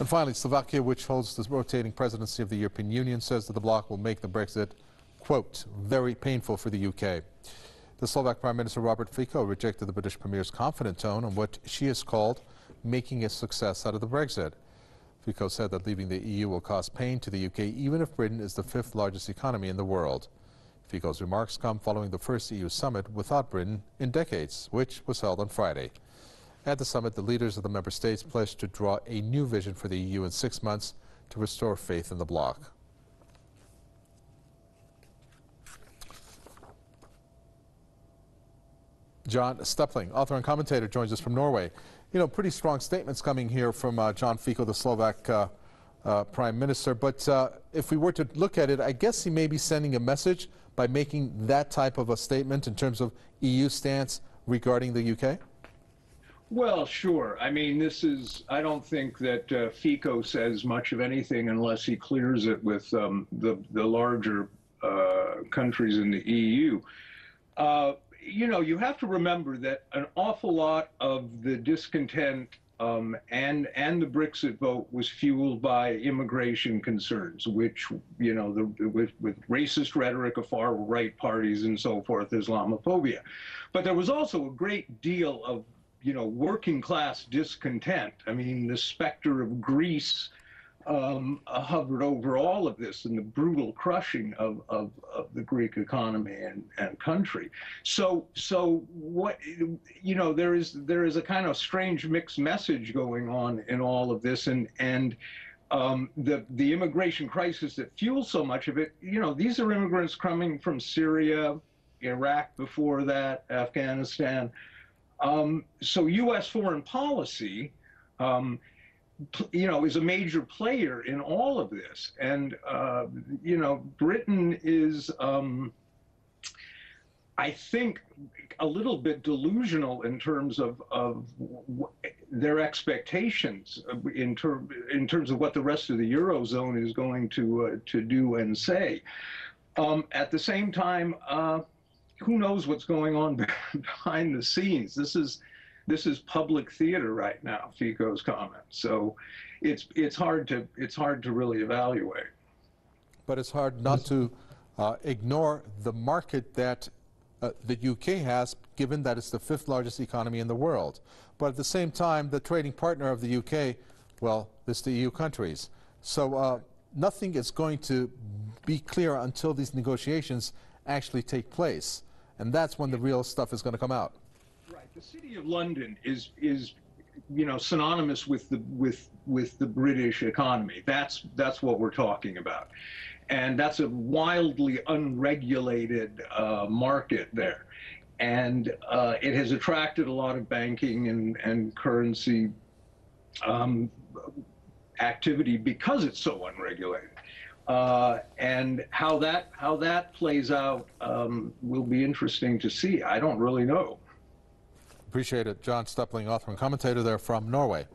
And finally, Slovakia, which holds the rotating presidency of the European Union, says that the bloc will make the Brexit, quote, very painful for the UK. The Slovak Prime Minister Robert Fico rejected the British Premier's confident tone on what she has called making a success out of the Brexit. Fico said that leaving the EU will cause pain to the UK, even if Britain is the 5th largest economy in the world. Fico's remarks come following the first EU summit without Britain in decades, which was held on Friday. At the summit, the leaders of the member states pledged to draw a new vision for the EU in 6 months to restore faith in the bloc. John Steppling, author and commentator, joins us from Norway. You know, pretty strong statements coming here from John Fico, the Slovak Prime Minister. But if we were to look at it, I guess he may be sending a message by making that type of a statement in terms of EU stance regarding the UK? Well, sure. I mean, this is, I don't think that Fico says much of anything unless he clears it with the larger countries in the EU. You know, you have to remember that an awful lot of the discontent and the Brexit vote was fueled by immigration concerns, which, you know, with racist rhetoric of far-right parties and so forth, Islamophobia. But there was also a great deal of, you know, working-class discontent. I mean, the specter of Greece hovered over all of this, and the brutal crushing of the Greek economy and country. So what, you know, there is a kind of strange mixed message going on in all of this, and the immigration crisis that fuels so much of it. You know, these are immigrants coming from Syria, Iraq before that, Afghanistan. So U.S. foreign policy, you know, is a major player in all of this, and you know, Britain is, I think, a little bit delusional in terms of their expectations in terms of what the rest of the Eurozone is going to do and say. At the same time, who knows what's going on behind the scenes? This is public theater right now, Fico's comment. So it's hard to really evaluate. But it's hard not to ignore the market that the UK has, given that it's the 5th largest economy in the world. But at the same time, the trading partner of the UK, well, it's the EU countries. So nothing is going to be clear until these negotiations actually take place. And that's when the real stuff is going to come out. The City of London is you know, synonymous with the British economy. That's what we're talking about, and that's a wildly unregulated market there, and it has attracted a lot of banking and currency activity because it's so unregulated. And how that plays out will be interesting to see. I don't really know. Appreciate it. John Steppling, author and commentator there from Norway.